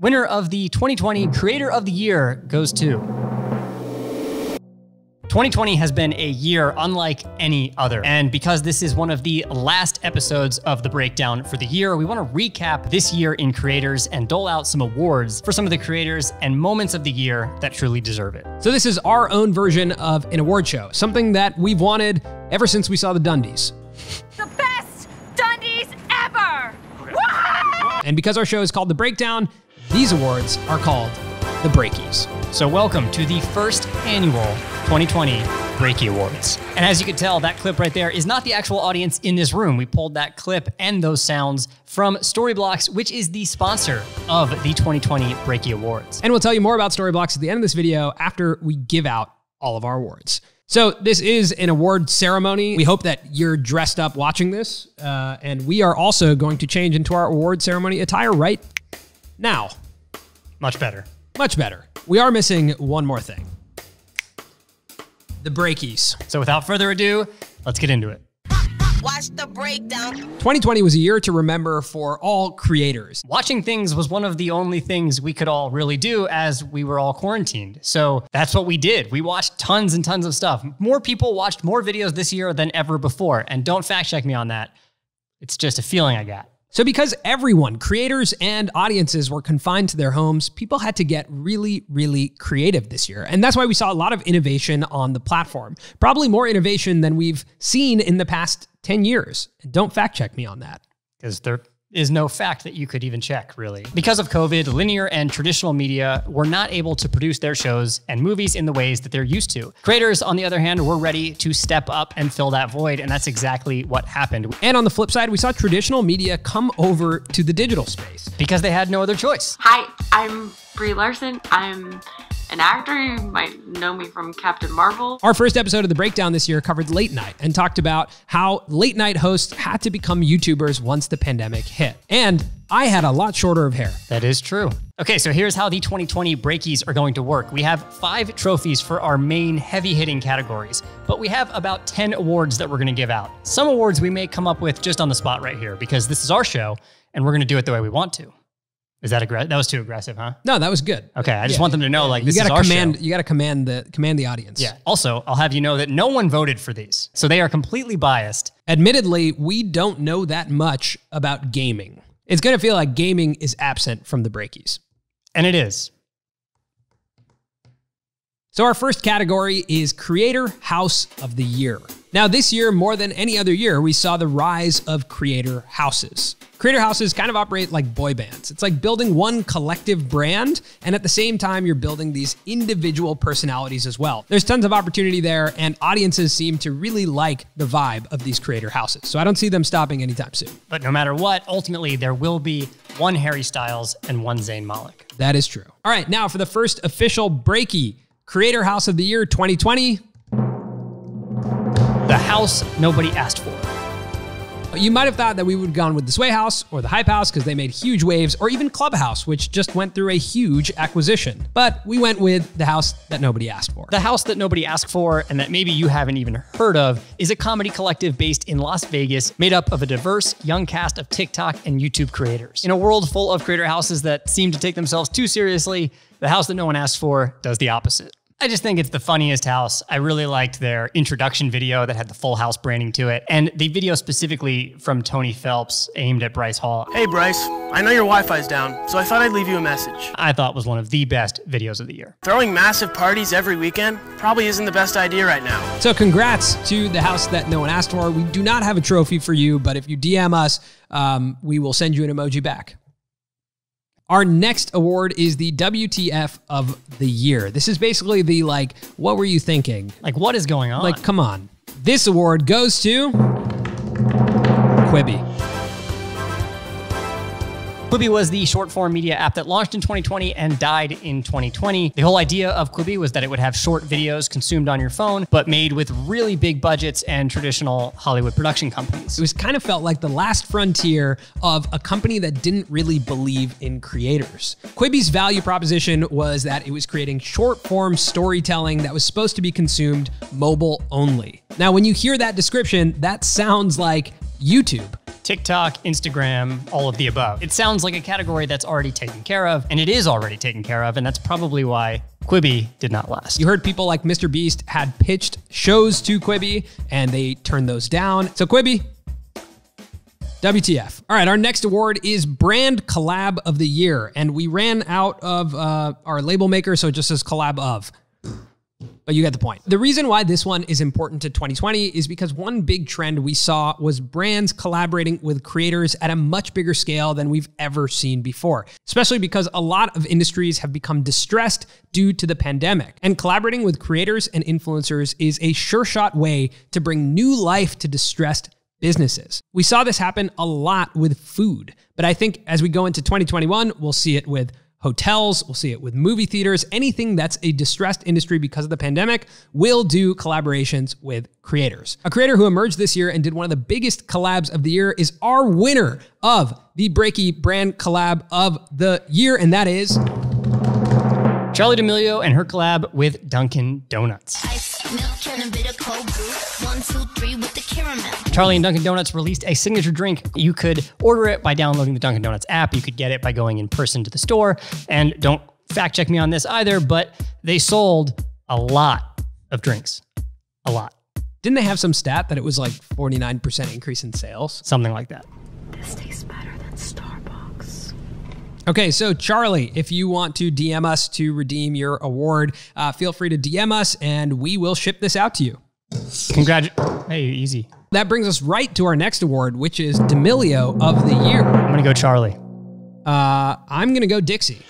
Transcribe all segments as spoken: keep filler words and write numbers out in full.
Winner of the twenty twenty Creator of the Year goes to... twenty twenty has been a year unlike any other. And because this is one of the last episodes of The Breakdown for the year, we want to recap this year in creators and dole out some awards for some of the creators and moments of the year that truly deserve it. So this is our own version of an award show, something that we've wanted ever since we saw the Dundies. The best Dundies ever! What? And because our show is called The Breakdown, these awards are called The Breakies. So welcome to the first annual twenty twenty Breakie Awards. And as you can tell, that clip right there is not the actual audience in this room. We pulled that clip and those sounds from Storyblocks, which is the sponsor of the twenty twenty Breakie Awards. And we'll tell you more about Storyblocks at the end of this video after we give out all of our awards. So this is an award ceremony. We hope that you're dressed up watching this. Uh, and we are also going to change into our award ceremony attire right now. Much better. Much better. We are missing one more thing. The Breakies. So without further ado, let's get into it. Watch The Breakdown. twenty twenty was a year to remember for all creators. Watching things was one of the only things we could all really do as we were all quarantined. So that's what we did. We watched tons and tons of stuff. More people watched more videos this year than ever before. And don't fact check me on that. It's just a feeling I got. So because everyone, creators and audiences, were confined to their homes, people had to get really, really creative this year. And that's why we saw a lot of innovation on the platform. Probably more innovation than we've seen in the past ten years. And don't fact check me on that. Because there is no fact that you could even check, really. Because of COVID, linear and traditional media were not able to produce their shows and movies in the ways that they're used to. Creators, on the other hand, were ready to step up and fill that void, and that's exactly what happened. And on the flip side, we saw traditional media come over to the digital space because they had no other choice. Hi, I'm Brie Larson. I'm an actor. You might know me from Captain Marvel. Our first episode of The Breakdown this year covered late night and talked about how late night hosts had to become YouTubers once the pandemic hit. And I had a lot shorter of hair. That is true. Okay, so here's how the twenty twenty Breakies are going to work. We have five trophies for our main heavy hitting categories, but we have about ten awards that we're gonna give out. Some awards we may come up with just on the spot right here because this is our show and we're gonna do it the way we want to. Is that aggressive? That was too aggressive, huh? No, that was good. Okay, I just yeah, want them to know, like, you this gotta is our command, show. You got to command the command the audience. Yeah. Also, I'll have you know that no one voted for these, so they are completely biased. Admittedly, we don't know that much about gaming. It's going to feel like gaming is absent from the Breakies. And it is. So our first category is Creator House of the Year. Now this year, more than any other year, we saw the rise of creator houses. Creator houses kind of operate like boy bands. It's like building one collective brand, and at the same time, you're building these individual personalities as well. There's tons of opportunity there, and audiences seem to really like the vibe of these creator houses. So I don't see them stopping anytime soon. But no matter what, ultimately, there will be one Harry Styles and one Zayn Malik. That is true. All right, now for the first official Breakie, Creator House of the Year twenty twenty. The House Nobody Asked For. You might have thought that we would have gone with The Sway House or The Hype House because they made huge waves, or even Clubhouse, which just went through a huge acquisition. But we went with The House That Nobody Asked For. The House That Nobody Asked For, and that maybe you haven't even heard of, is a comedy collective based in Las Vegas, made up of a diverse young cast of TikTok and YouTube creators. In a world full of creator houses that seem to take themselves too seriously, The House That No One Asked For does the opposite. I just think it's the funniest house. I really liked their introduction video that had the full house branding to it. And the video specifically from Tony Phelps aimed at Bryce Hall. Hey Bryce, I know your Wi-Fi's down, so I thought I'd leave you a message. I thought was one of the best videos of the year. Throwing massive parties every weekend probably isn't the best idea right now. So congrats to The House That No One Asked For. We do not have a trophy for you, but if you D M us, um, we will send you an emoji back. Our next award is the W T F of the year. This is basically the, like, what were you thinking? Like, what is going on? Like, come on. This award goes to Quibi. Quibi was the short-form media app that launched in twenty twenty and died in twenty twenty. The whole idea of Quibi was that it would have short videos consumed on your phone, but made with really big budgets and traditional Hollywood production companies. It was kind of felt like the last frontier of a company that didn't really believe in creators. Quibi's value proposition was that it was creating short-form storytelling that was supposed to be consumed mobile only. Now, when you hear that description, that sounds like YouTube. TikTok, Instagram, all of the above. It sounds like a category that's already taken care of, and it is already taken care of, and that's probably why Quibi did not last. You heard people like MrBeast had pitched shows to Quibi, and they turned those down. So Quibi, W T F. All right, our next award is Brand Collab of the Year, and we ran out of uh, our label maker, so it just says collab of. But you get the point. The reason why this one is important to twenty twenty is because one big trend we saw was brands collaborating with creators at a much bigger scale than we've ever seen before, especially because a lot of industries have become distressed due to the pandemic. And collaborating with creators and influencers is a sure shot way to bring new life to distressed businesses. We saw this happen a lot with food, but I think as we go into twenty twenty-one, we'll see it with hotels, we'll see it with movie theaters, anything that's a distressed industry because of the pandemic will do collaborations with creators. A creator who emerged this year and did one of the biggest collabs of the year is our winner of the Breaky Brand Collab of the Year, and that is Charlie D'Amelio and her collab with Dunkin' Donuts. Ice, milk, and a bit of cold brew. One, two, three with the caramel. Charlie and Dunkin' Donuts released a signature drink. You could order it by downloading the Dunkin' Donuts app. You could get it by going in person to the store. And don't fact check me on this either, but they sold a lot of drinks. A lot. Didn't they have some stat that it was like forty-nine percent increase in sales? Something like that. This tastes better than Starbucks. Okay, so Charlie, if you want to D M us to redeem your award, uh, feel free to D M us and we will ship this out to you. Congratulations. Hey, easy. That brings us right to our next award, which is D'Amelio of the Year. I'm gonna go Charlie. Uh, I'm gonna go Dixie.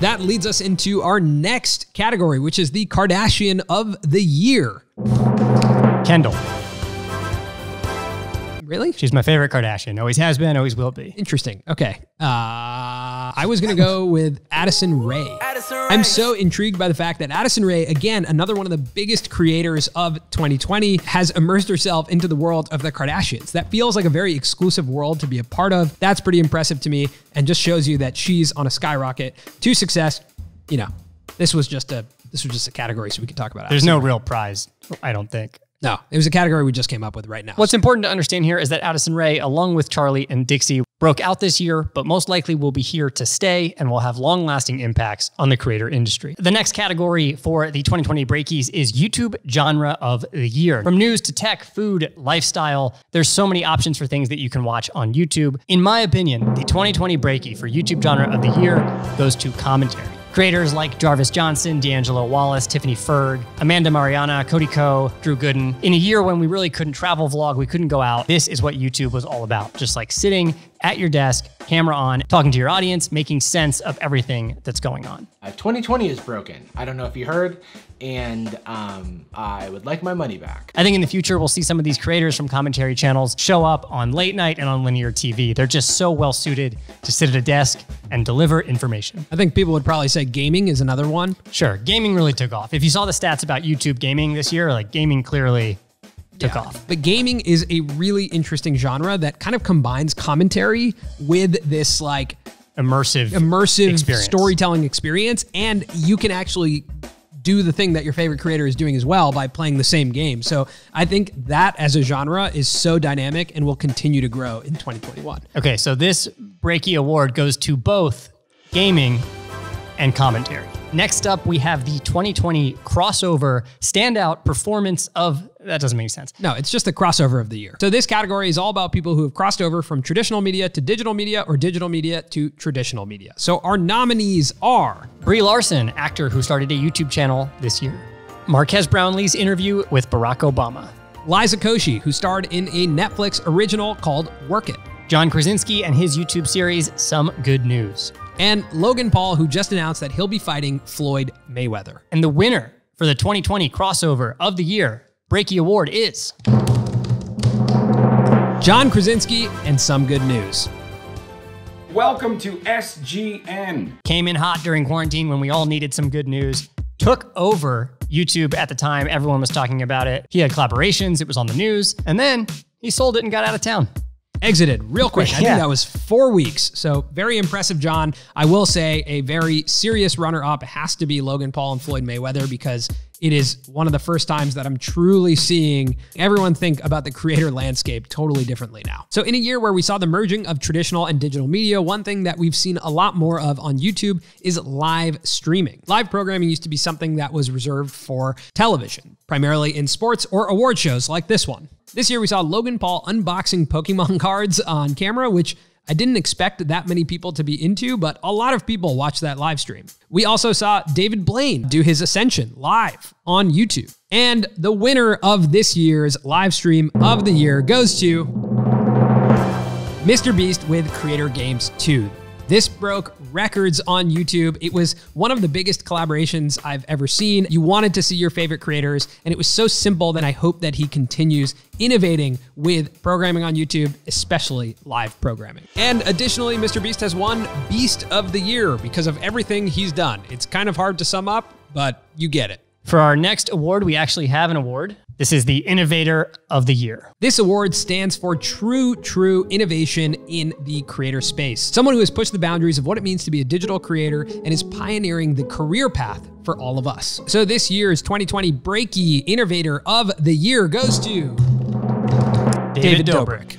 That leads us into our next category, which is the Kardashian of the Year. Kendall. Really? She's my favorite Kardashian. Always has been, always will be. Interesting. Okay. Uh, I was going to go with Addison Rae. Addison Rae. I'm so intrigued by the fact that Addison Rae, again, another one of the biggest creators of twenty twenty, has immersed herself into the world of the Kardashians. That feels like a very exclusive world to be a part of. That's pretty impressive to me and just shows you that she's on a skyrocket to success. You know, this was just a, this was just a category so we could talk about it. There's no real prize, I don't think. No, it was a category we just came up with right now. What's important to understand here is that Addison Rae, along with Charlie and Dixie, broke out this year, but most likely will be here to stay and will have long-lasting impacts on the creator industry. The next category for the twenty twenty Breakies is YouTube Genre of the Year. From news to tech, food, lifestyle, there's so many options for things that you can watch on YouTube. In my opinion, the twenty twenty Breakie for YouTube Genre of the Year goes to commentary. Creators like Jarvis Johnson, D'Angelo Wallace, Tiffany Ferg, Amanda Mariana, Cody Ko, Drew Gooden. In a year when we really couldn't travel vlog, we couldn't go out, this is what YouTube was all about. Just like sitting at your desk, camera on, talking to your audience, making sense of everything that's going on. Uh, twenty twenty is broken. I don't know if you heard, and um, I would like my money back. I think in the future, we'll see some of these creators from commentary channels show up on late night and on linear T V. They're just so well suited to sit at a desk and deliver information. I think people would probably say gaming is another one. Sure, gaming really took off. If you saw the stats about YouTube gaming this year, like gaming clearly took yeah. off. But gaming is a really interesting genre that kind of combines commentary with this like immersive, immersive experience. storytelling experience. And you can actually do the thing that your favorite creator is doing as well by playing the same game. So I think that as a genre is so dynamic and will continue to grow in twenty twenty-one. Okay, so this Breakie award goes to both gaming and commentary. Next up, we have the twenty twenty crossover standout performance of, that doesn't make sense. No, it's just the crossover of the year. So this category is all about people who have crossed over from traditional media to digital media or digital media to traditional media. So our nominees are Brie Larson, actor who started a YouTube channel this year. Marquez Brownlee's interview with Barack Obama. Liza Koshy, who starred in a Netflix original called Work It. John Krasinski and his YouTube series, Some Good News. And Logan Paul, who just announced that he'll be fighting Floyd Mayweather. And the winner for the twenty twenty crossover of the year, Breakie Award, is John Krasinski and Some Good News. Welcome to S G N. Came in hot during quarantine when we all needed some good news. Took over YouTube at the time. Everyone was talking about it. He had collaborations. It was on the news. And then he sold it and got out of town. Exited real quick. I think yeah. that was four weeks. So very impressive, John. I will say a very serious runner-up has to be Logan Paul and Floyd Mayweather because It is one of the first times that I'm truly seeing everyone think about the creator landscape totally differently now. So in a year where we saw the merging of traditional and digital media, one thing that we've seen a lot more of on YouTube is live streaming. Live programming used to be something that was reserved for television, primarily in sports or award shows like this one. This year we saw Logan Paul unboxing Pokemon cards on camera, which I didn't expect that many people to be into, but a lot of people watched that live stream. We also saw David Blaine do his Ascension live on YouTube. And the winner of this year's live stream of the year goes to MrBeast with Creator Games two. This broke records on YouTube. It was one of the biggest collaborations I've ever seen. You wanted to see your favorite creators, and it was so simple that I hope that he continues innovating with programming on YouTube, especially live programming. And additionally, MrBeast has won Beast of the Year because of everything he's done. It's kind of hard to sum up, but you get it. For our next award, we actually have an award. This is the Innovator of the Year. This award stands for true, true innovation in the creator space. Someone who has pushed the boundaries of what it means to be a digital creator and is pioneering the career path for all of us. So this year's twenty twenty Breaky Innovator of the Year goes to David, David Dobrik. Dobrik.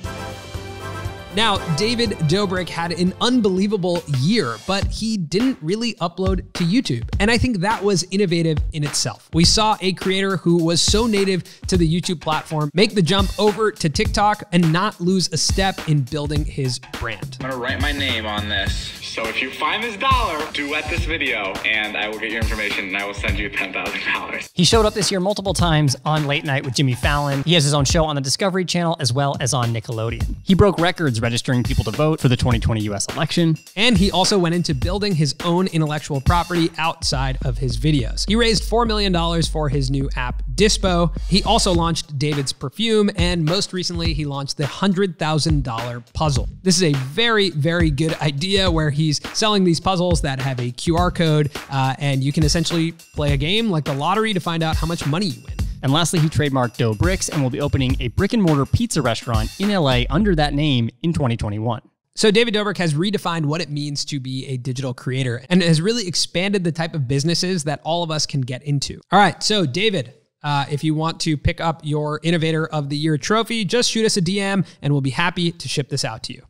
Now, David Dobrik had an unbelievable year, but he didn't really upload to YouTube. And I think that was innovative in itself. We saw a creator who was so native to the YouTube platform make the jump over to TikTok and not lose a step in building his brand. I'm gonna write my name on this. So if you find this dollar, duet this video and I will get your information and I will send you ten thousand dollars. He showed up this year multiple times on Late Night with Jimmy Fallon. He has his own show on the Discovery Channel as well as on Nickelodeon. He broke records registering people to vote for the twenty twenty U S election. And he also went into building his own intellectual property outside of his videos. He raised four million dollars for his new app, Dispo. He also launched David's perfume. And most recently, he launched the one hundred thousand dollar puzzle. This is a very, very good idea where he's selling these puzzles that have a Q R code, uh, and you can essentially play a game like the lottery to find out how much money you win. And lastly, he trademarked Dough Bricks and will be opening a brick and mortar pizza restaurant in L A under that name in twenty twenty-one. So David Dobrik has redefined what it means to be a digital creator and has really expanded the type of businesses that all of us can get into. All right, so David, uh, if you want to pick up your Innovator of the Year trophy, just shoot us a D M and we'll be happy to ship this out to you.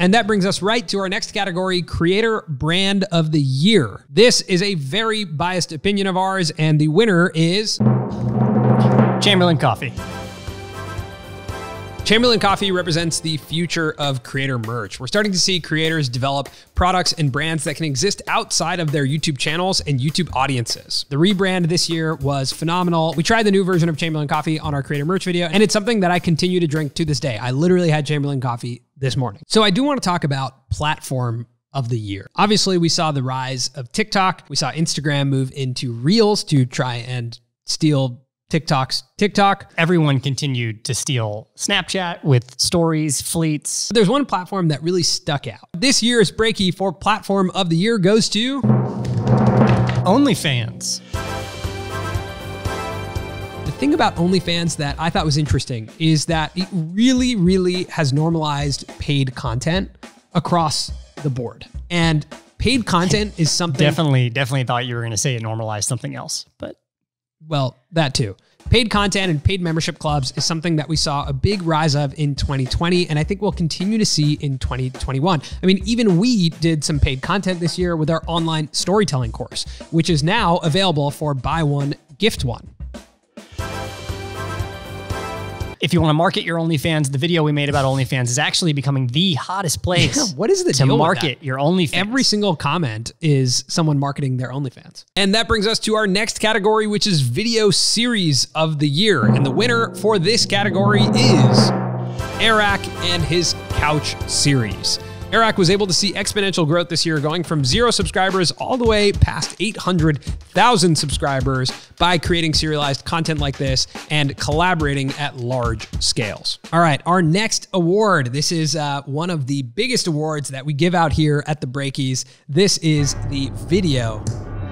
And that brings us right to our next category, Creator Brand of the Year. This is a very biased opinion of ours, and the winner is Chamberlain Coffee. Chamberlain Coffee represents the future of creator merch. We're starting to see creators develop products and brands that can exist outside of their YouTube channels and YouTube audiences. The rebrand this year was phenomenal. We tried the new version of Chamberlain Coffee on our creator merch video, and it's something that I continue to drink to this day. I literally had Chamberlain Coffee this morning. So I do want to talk about platform of the year. Obviously, we saw the rise of TikTok. We saw Instagram move into Reels to try and steal TikTok's TikTok. Everyone continued to steal Snapchat with stories, fleets. There's one platform that really stuck out. This year's Breaky for Platform of the Year goes to OnlyFans. The thing about OnlyFans that I thought was interesting is that it really, really has normalized paid content across the board. And paid content is something— Definitely, definitely thought you were going to say it normalized something else, but— Well, that too. Paid content and paid membership clubs is something that we saw a big rise of in twenty twenty, and I think we'll continue to see in twenty twenty-one. I mean, even we did some paid content this year with our online storytelling course, which is now available for buy one, gift one. If you want to market your OnlyFans, the video we made about OnlyFans is actually becoming the hottest place. Yeah, what is the to deal market with that? Your OnlyFans? Every single comment is someone marketing their OnlyFans. And that brings us to our next category, which is Video Series of the Year. And the winner for this category is Eric and his Couch Series. Eric was able to see exponential growth this year, going from zero subscribers all the way past eight hundred thousand subscribers by creating serialized content like this and collaborating at large scales. All right, our next award. This is uh, one of the biggest awards that we give out here at the Breakies. This is the Video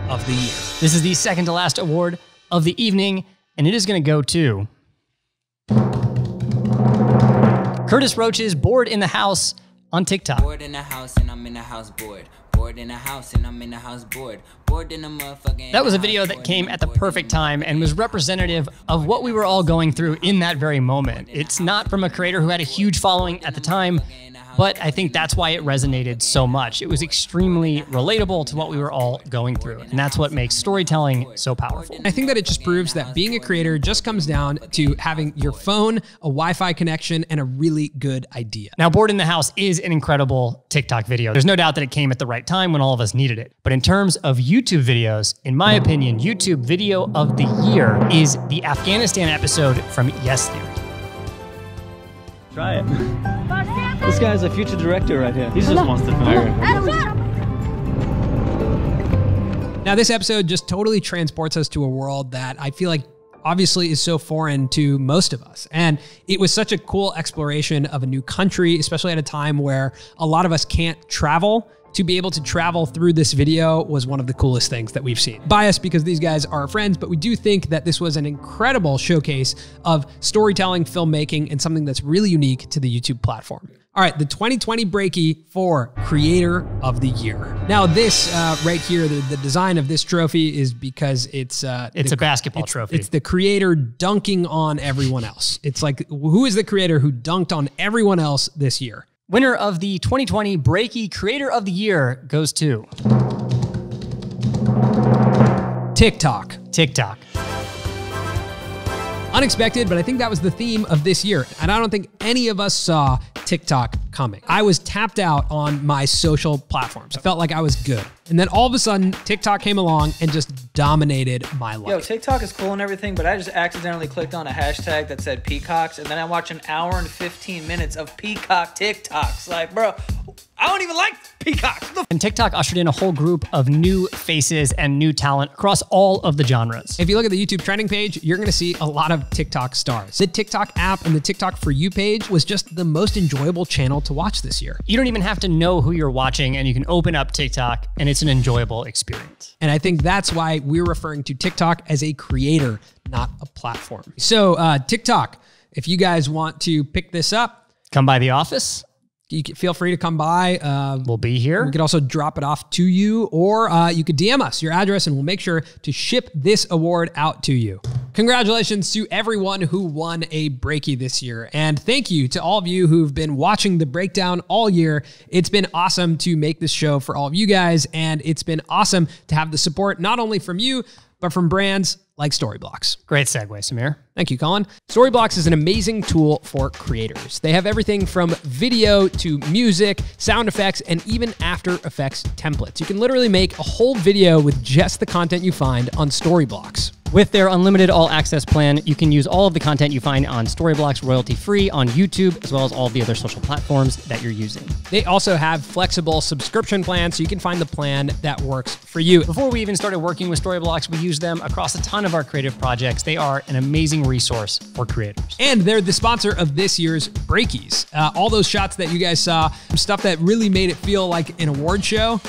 of the Year. This is the second to last award of the evening, and it is going to go to Curtis Roach's Bored in the House on TikTok. Bored in the house and I'm in the house bored. bored in a house and I'm in a house bored. Bored in a motherfucking That was a video that came at the perfect time and was representative of what we were all going through in that very moment. It's not from a creator who had a huge following at the time, but I think that's why it resonated so much. It was extremely relatable to what we were all going through. And that's what makes storytelling so powerful. I think that it just proves that being a creator just comes down to having your phone, a Wi-Fi connection, and a really good idea. Now, Bored in the House is an incredible TikTok video. There's no doubt that it came at the right time when all of us needed it. But in terms of YouTube videos, in my opinion, YouTube video of the year is the Afghanistan episode from Yes Theory. Try it. This guy's a future director right here. He just wants to fire. Now, this episode just totally transports us to a world that I feel like obviously is so foreign to most of us. And it was such a cool exploration of a new country, especially at a time where a lot of us can't travel. To be able to travel through this video was one of the coolest things that we've seen. Biased because these guys are our friends, but we do think that this was an incredible showcase of storytelling, filmmaking, and something that's really unique to the YouTube platform. All right, the twenty twenty Breakie for Creator of the Year. Now this uh, right here, the, the design of this trophy is because it's- uh, It's the, a basketball it's, trophy. It's the creator dunking on everyone else. It's like, who is the creator who dunked on everyone else this year? Winner of the twenty twenty Breakie Creator of the Year goes to... TikTok. TikTok. Unexpected, but I think that was the theme of this year. And I don't think any of us saw TikTok coming. I was tapped out on my social platforms. I felt like I was good. And then all of a sudden, TikTok came along and just dominated my life. Yo, TikTok is cool and everything, but I just accidentally clicked on a hashtag that said peacocks, and then I watched an hour and fifteen minutes of peacock TikToks. Like, bro, I don't even like peacocks. And TikTok ushered in a whole group of new faces and new talent across all of the genres. If you look at the YouTube trending page, you're gonna see a lot of TikTok stars. The TikTok app and the TikTok For You page was just the most enjoyable channel to watch this year. You don't even have to know who you're watching, and you can open up TikTok and it's an enjoyable experience. And I think that's why we're referring to TikTok as a creator, not a platform. So uh, TikTok, if you guys want to pick this up, come by the office. You can feel free to come by. Uh, we'll be here. We could also drop it off to you, or uh, you could D M us your address and we'll make sure to ship this award out to you. Congratulations to everyone who won a Breakie this year. And thank you to all of you who've been watching The Breakdown all year. It's been awesome to make this show for all of you guys. And it's been awesome to have the support, not only from you, but from brands like Storyblocks. Great segue, Samir. Thank you, Colin. Storyblocks is an amazing tool for creators. They have everything from video to music, sound effects, and even After Effects templates. You can literally make a whole video with just the content you find on Storyblocks. With their unlimited all-access plan, you can use all of the content you find on Storyblocks royalty-free on YouTube, as well as all the other social platforms that you're using. They also have flexible subscription plans, so you can find the plan that works for you. Before we even started working with Storyblocks, we used them across a ton of our creative projects. They are an amazing resource for creators. And they're the sponsor of this year's Breakies. Uh, all those shots that you guys saw, stuff that really made it feel like an award show,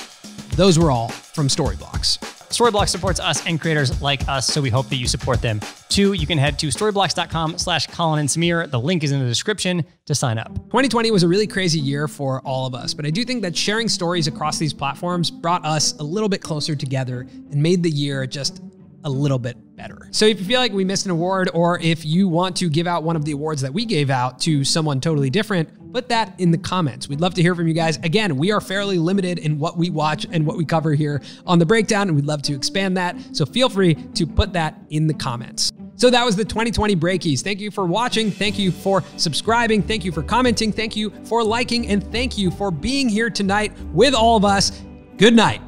those were all from Storyblocks. Storyblocks supports us and creators like us, so we hope that you support them too. You can head to storyblocks.com slash Colin and Samir. The link is in the description to sign up. twenty twenty was a really crazy year for all of us, but I do think that sharing stories across these platforms brought us a little bit closer together and made the year just a little bit better. So if you feel like we missed an award, or if you want to give out one of the awards that we gave out to someone totally different, put that in the comments. We'd love to hear from you guys. Again, we are fairly limited in what we watch and what we cover here on The Breakdown, and we'd love to expand that. So feel free to put that in the comments. So that was the twenty twenty Breakies. Thank you for watching. Thank you for subscribing. Thank you for commenting. Thank you for liking. And thank you for being here tonight with all of us. Good night.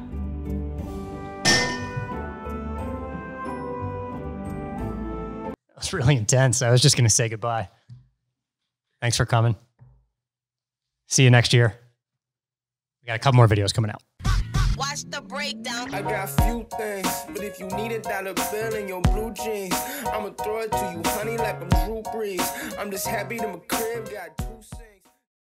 It's really intense. I was just going to say goodbye. Thanks for coming. See you next year. We got a couple more videos coming out. Watch The Breakdown. I got few things, but if you need a dollar bill in your blue jeans, I'ma throw it to you, honey, like I'm Drew Brees. I'm just happy that my crib got two cents.